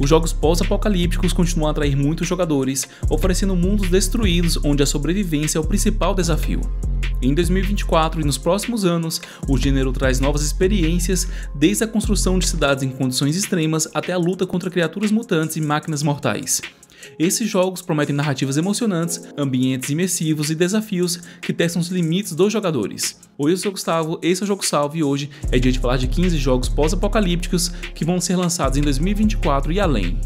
Os jogos pós-apocalípticos continuam a atrair muitos jogadores, oferecendo mundos destruídos onde a sobrevivência é o principal desafio. Em 2024 e nos próximos anos, o gênero traz novas experiências, desde a construção de cidades em condições extremas até a luta contra criaturas mutantes e máquinas mortais. Esses jogos prometem narrativas emocionantes, ambientes imersivos e desafios que testam os limites dos jogadores. Oi, eu sou o Gustavo, esse é o Jogo Salvo e hoje é dia de falar de 15 jogos pós-apocalípticos que vão ser lançados em 2024 e além.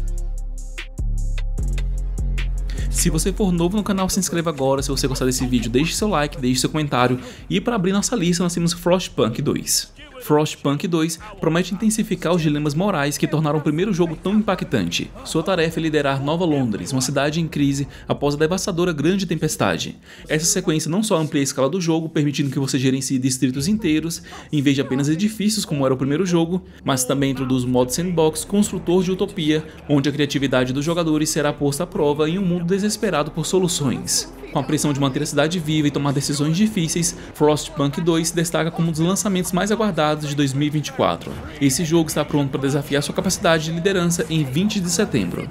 Se você for novo no canal, se inscreva agora. Se você gostar desse vídeo, deixe seu like, deixe seu comentário. E para abrir nossa lista, nós temos Frostpunk 2. Frostpunk 2 promete intensificar os dilemas morais que tornaram o primeiro jogo tão impactante. Sua tarefa é liderar Nova Londres, uma cidade em crise após a devastadora Grande Tempestade. Essa sequência não só amplia a escala do jogo, permitindo que você gerencie distritos inteiros, em vez de apenas edifícios como era o primeiro jogo, mas também introduz o modo sandbox construtor de utopia, onde a criatividade dos jogadores será posta à prova em um mundo desesperado por soluções. Com a pressão de manter a cidade viva e tomar decisões difíceis, Frostpunk 2 se destaca como um dos lançamentos mais aguardados de 2024. Esse jogo está pronto para desafiar sua capacidade de liderança em 20 de setembro.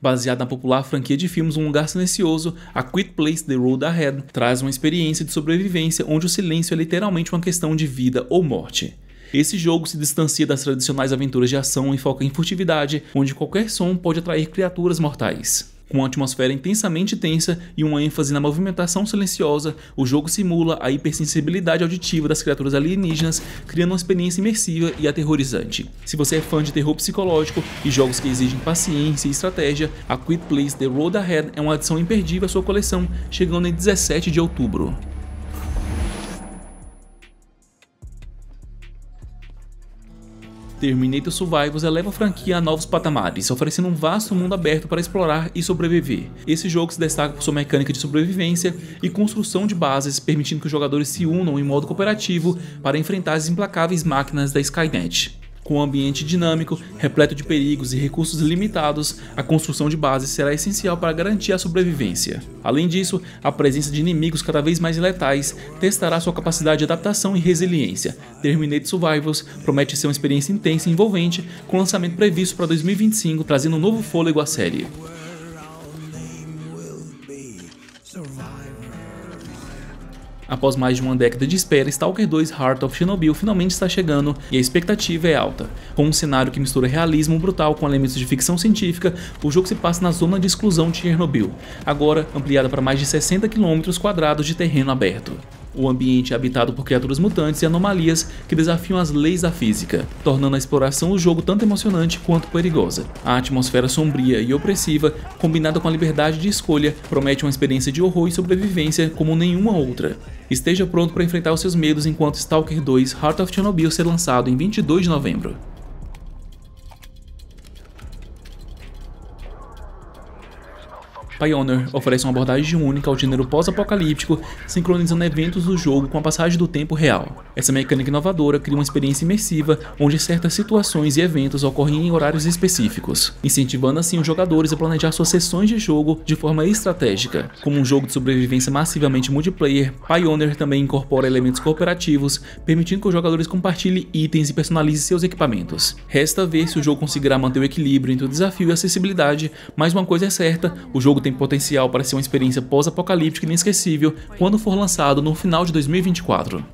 Baseado na popular franquia de filmes Um Lugar Silencioso, A Quiet Place: The Road Ahead traz uma experiência de sobrevivência onde o silêncio é literalmente uma questão de vida ou morte. Esse jogo se distancia das tradicionais aventuras de ação e foca em furtividade, onde qualquer som pode atrair criaturas mortais. Com uma atmosfera intensamente tensa e uma ênfase na movimentação silenciosa, o jogo simula a hipersensibilidade auditiva das criaturas alienígenas, criando uma experiência imersiva e aterrorizante. Se você é fã de terror psicológico e jogos que exigem paciência e estratégia, A Quiet Place: The Road Ahead é uma adição imperdível à sua coleção, chegando em 17 de outubro. Terminator Survivors eleva a franquia a novos patamares, oferecendo um vasto mundo aberto para explorar e sobreviver. Esse jogo se destaca por sua mecânica de sobrevivência e construção de bases, permitindo que os jogadores se unam em modo cooperativo para enfrentar as implacáveis máquinas da Skynet. Com um ambiente dinâmico, repleto de perigos e recursos limitados, a construção de bases será essencial para garantir a sobrevivência. Além disso, a presença de inimigos cada vez mais letais testará sua capacidade de adaptação e resiliência. Terminator Survivors promete ser uma experiência intensa e envolvente, com lançamento previsto para 2025, trazendo um novo fôlego à série. Após mais de uma década de espera, Stalker 2 Heart of Chernobyl finalmente está chegando e a expectativa é alta. Com um cenário que mistura realismo brutal com elementos de ficção científica, o jogo se passa na zona de exclusão de Chernobyl, agora ampliada para mais de 60 km² de terreno aberto. O ambiente é habitado por criaturas mutantes e anomalias que desafiam as leis da física, tornando a exploração do jogo tanto emocionante quanto perigosa. A atmosfera sombria e opressiva, combinada com a liberdade de escolha, promete uma experiência de horror e sobrevivência como nenhuma outra. Esteja pronto para enfrentar os seus medos enquanto Stalker 2 Heart of Chernobyl será lançado em 22 de novembro. Pioneer oferece uma abordagem única ao gênero pós-apocalíptico, sincronizando eventos do jogo com a passagem do tempo real. Essa mecânica inovadora cria uma experiência imersiva, onde certas situações e eventos ocorrem em horários específicos, incentivando assim os jogadores a planejar suas sessões de jogo de forma estratégica. Como um jogo de sobrevivência massivamente multiplayer, Pioneer também incorpora elementos cooperativos, permitindo que os jogadores compartilhem itens e personalizem seus equipamentos. Resta ver se o jogo conseguirá manter o equilíbrio entre o desafio e a acessibilidade, mas uma coisa é certa, o jogo tem potencial para ser uma experiência pós-apocalíptica inesquecível quando for lançado no final de 2024.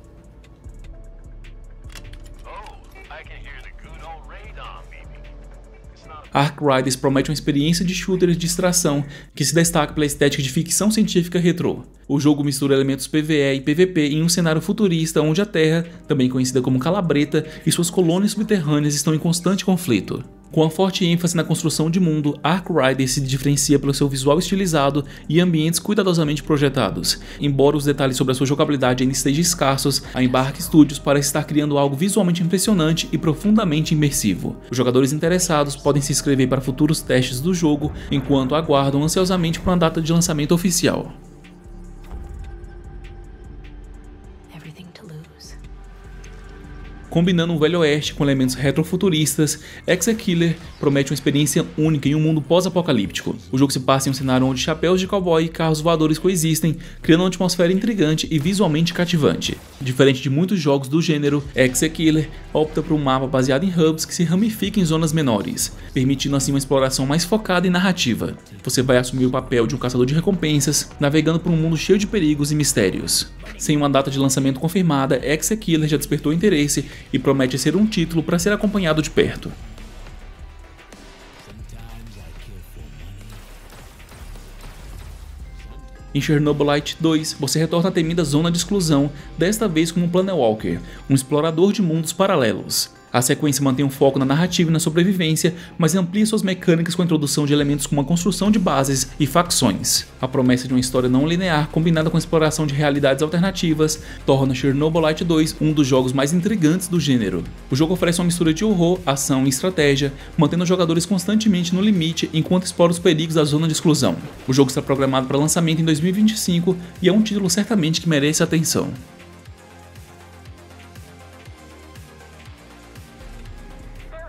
ARC Raiders promete uma experiência de shooter de distração que se destaca pela estética de ficção científica retrô. O jogo mistura elementos PvE e PvP em um cenário futurista onde a Terra, também conhecida como Calabreta, e suas colônias subterrâneas estão em constante conflito. Com a forte ênfase na construção de mundo, Ark Raiders se diferencia pelo seu visual estilizado e ambientes cuidadosamente projetados. Embora os detalhes sobre a sua jogabilidade ainda estejam escassos, a Embark Studios parece estar criando algo visualmente impressionante e profundamente imersivo. Os jogadores interessados podem se inscrever para futuros testes do jogo, enquanto aguardam ansiosamente por uma data de lançamento oficial. Combinando um velho oeste com elementos retrofuturistas, Exe Killer promete uma experiência única em um mundo pós-apocalíptico. O jogo se passa em um cenário onde chapéus de cowboy e carros voadores coexistem, criando uma atmosfera intrigante e visualmente cativante. Diferente de muitos jogos do gênero, Exe Killer opta por um mapa baseado em hubs que se ramificam em zonas menores, permitindo assim uma exploração mais focada e narrativa. Você vai assumir o papel de um caçador de recompensas, navegando por um mundo cheio de perigos e mistérios. Sem uma data de lançamento confirmada, Exe Killer já despertou interesse e promete ser um título para ser acompanhado de perto. Em Chernobylite 2, você retorna à temida zona de exclusão, desta vez como Planewalker, um explorador de mundos paralelos. A sequência mantém um foco na narrativa e na sobrevivência, mas amplia suas mecânicas com a introdução de elementos como a construção de bases e facções. A promessa de uma história não linear combinada com a exploração de realidades alternativas torna Chernobylite 2 um dos jogos mais intrigantes do gênero. O jogo oferece uma mistura de horror, ação e estratégia, mantendo os jogadores constantemente no limite enquanto explora os perigos da zona de exclusão. O jogo está programado para lançamento em 2025 e é um título certamente que merece atenção.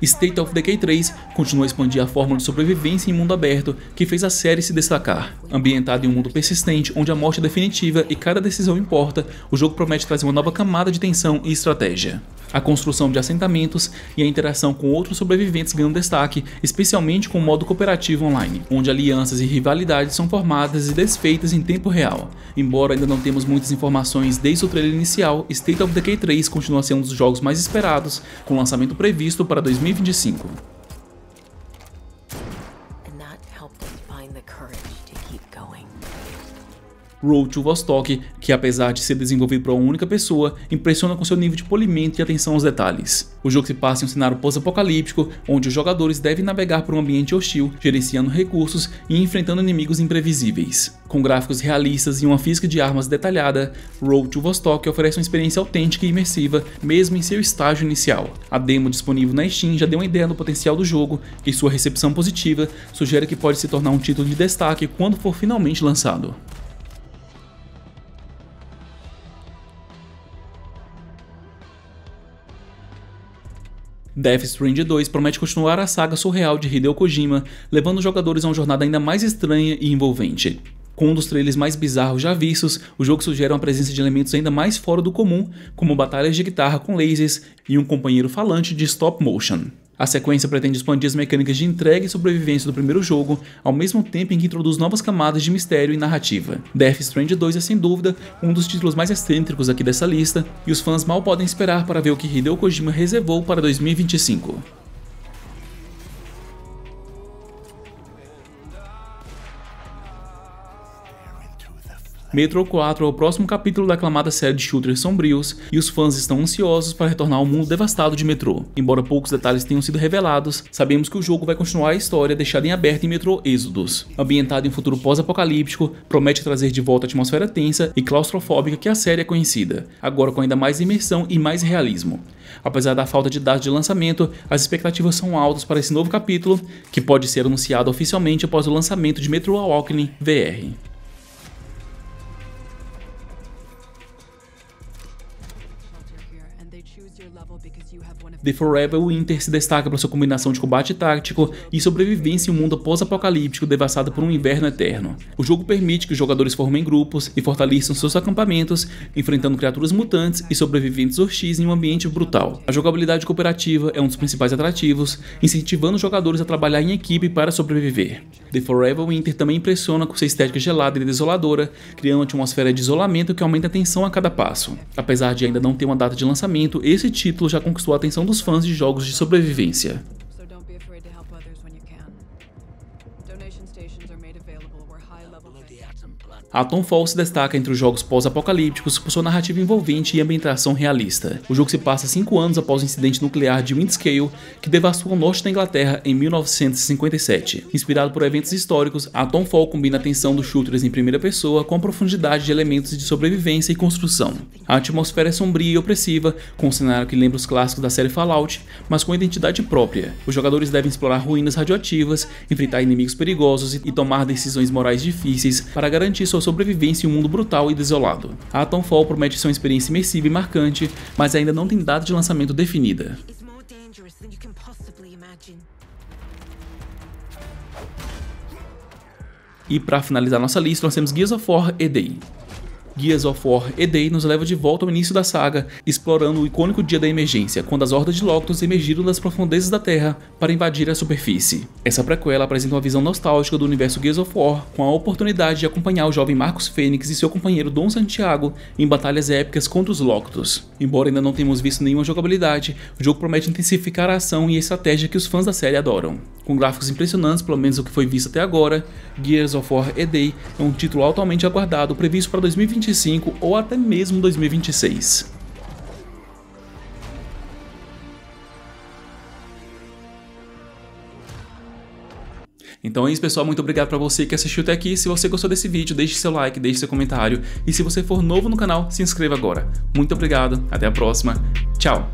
State of Decay 3 continua a expandir a fórmula de sobrevivência em mundo aberto que fez a série se destacar. Ambientado em um mundo persistente onde a morte é definitiva e cada decisão importa, o jogo promete trazer uma nova camada de tensão e estratégia. A construção de assentamentos e a interação com outros sobreviventes ganham destaque, especialmente com o modo cooperativo online, onde alianças e rivalidades são formadas e desfeitas em tempo real. Embora ainda não temos muitas informações desde o trailer inicial, State of Decay 3 continua sendo um dos jogos mais esperados, com lançamento previsto para 2025. Road to Vostok, que apesar de ser desenvolvido por uma única pessoa, impressiona com seu nível de polimento e atenção aos detalhes. O jogo se passa em um cenário pós-apocalíptico, onde os jogadores devem navegar por um ambiente hostil, gerenciando recursos e enfrentando inimigos imprevisíveis. Com gráficos realistas e uma física de armas detalhada, Road to Vostok oferece uma experiência autêntica e imersiva, mesmo em seu estágio inicial. A demo disponível na Steam já deu uma ideia do potencial do jogo, e sua recepção positiva sugere que pode se tornar um título de destaque quando for finalmente lançado. Death Stranding 2 promete continuar a saga surreal de Hideo Kojima, levando os jogadores a uma jornada ainda mais estranha e envolvente. Com um dos trailers mais bizarros já vistos, o jogo sugere uma presença de elementos ainda mais fora do comum, como batalhas de guitarra com lasers e um companheiro falante de stop motion. A sequência pretende expandir as mecânicas de entrega e sobrevivência do primeiro jogo, ao mesmo tempo em que introduz novas camadas de mistério e narrativa. Death Stranding 2 é sem dúvida um dos títulos mais excêntricos aqui dessa lista, e os fãs mal podem esperar para ver o que Hideo Kojima reservou para 2025. Metro 4 é o próximo capítulo da aclamada série de shooters sombrios, e os fãs estão ansiosos para retornar ao mundo devastado de Metro. Embora poucos detalhes tenham sido revelados, sabemos que o jogo vai continuar a história deixada em aberto em Metro Exodus. Ambientado em um futuro pós-apocalíptico, promete trazer de volta a atmosfera tensa e claustrofóbica que a série é conhecida, agora com ainda mais imersão e mais realismo. Apesar da falta de data de lançamento, as expectativas são altas para esse novo capítulo, que pode ser anunciado oficialmente após o lançamento de Metro Awakening VR. The Forever Winter se destaca pela sua combinação de combate tático e sobrevivência em um mundo pós-apocalíptico devastado por um inverno eterno. O jogo permite que os jogadores formem grupos e fortaleçam seus acampamentos, enfrentando criaturas mutantes e sobreviventes hostis em um ambiente brutal. A jogabilidade cooperativa é um dos principais atrativos, incentivando os jogadores a trabalhar em equipe para sobreviver. The Forever Winter também impressiona com sua estética gelada e desoladora, criando uma atmosfera de isolamento que aumenta a tensão a cada passo. Apesar de ainda não ter uma data de lançamento, esse título já conquistou a atenção dos fãs de jogos de sobrevivência. Atomfall se destaca entre os jogos pós-apocalípticos por sua narrativa envolvente e ambientação realista. O jogo se passa 5 anos após o incidente nuclear de Windscale, que devastou o norte da Inglaterra em 1957. Inspirado por eventos históricos, Atomfall combina a tensão dos shooters em primeira pessoa com a profundidade de elementos de sobrevivência e construção. A atmosfera é sombria e opressiva, com um cenário que lembra os clássicos da série Fallout, mas com identidade própria. Os jogadores devem explorar ruínas radioativas, enfrentar inimigos perigosos e tomar decisões morais difíceis para garantir sua sobrevivência em um mundo brutal e desolado. A Atomfall promete ser uma experiência imersiva e marcante, mas ainda não tem data de lançamento definida. E para finalizar nossa lista, nós temos Gears of War E-Day. Gears of War E-Day nos leva de volta ao início da saga, explorando o icônico dia da emergência, quando as hordas de Locusts emergiram das profundezas da Terra para invadir a superfície. Essa prequela apresenta uma visão nostálgica do universo Gears of War, com a oportunidade de acompanhar o jovem Marcus Fenix e seu companheiro Dom Santiago em batalhas épicas contra os Locusts. Embora ainda não tenhamos visto nenhuma jogabilidade, o jogo promete intensificar a ação e a estratégia que os fãs da série adoram. Com gráficos impressionantes, pelo menos o que foi visto até agora, Gears of War E-Day é um título altamente aguardado, previsto para 2025 ou até mesmo 2026. Então é isso, pessoal, muito obrigado pra você que assistiu até aqui. Se você gostou desse vídeo, deixe seu like, deixe seu comentário, e se você for novo no canal, se inscreva agora. Muito obrigado, até a próxima, tchau!